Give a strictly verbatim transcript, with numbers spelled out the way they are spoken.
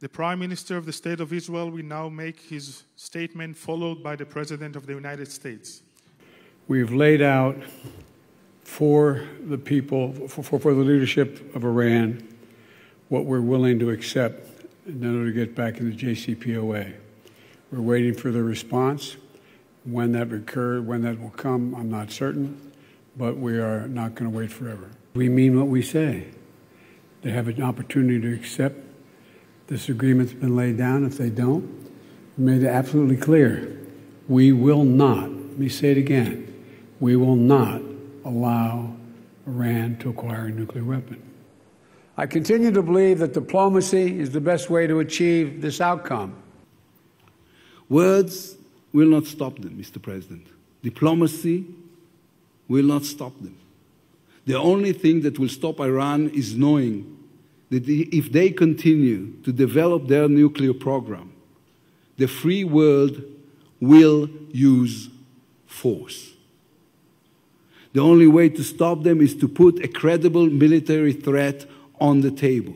The Prime Minister of the State of Israel will now make his statement, followed by the President of the United States. We've laid out for the people, for, for, for the leadership of Iran, what we're willing to accept in order to get back into J C P O A. We're waiting for the response. When that occurs, when that will come, I'm not certain, but we are not going to wait forever. We mean what we say. They have an opportunity to accept this agreement that's been laid down. If they don't, we made it absolutely clear. We will not, let me say it again, we will not allow Iran to acquire a nuclear weapon. I continue to believe that diplomacy is the best way to achieve this outcome. Words will not stop them, Mister President. Diplomacy will not stop them. The only thing that will stop Iran is knowing that if they continue to develop their nuclear program, the free world will use force. The only way to stop them is to put a credible military threat on the table.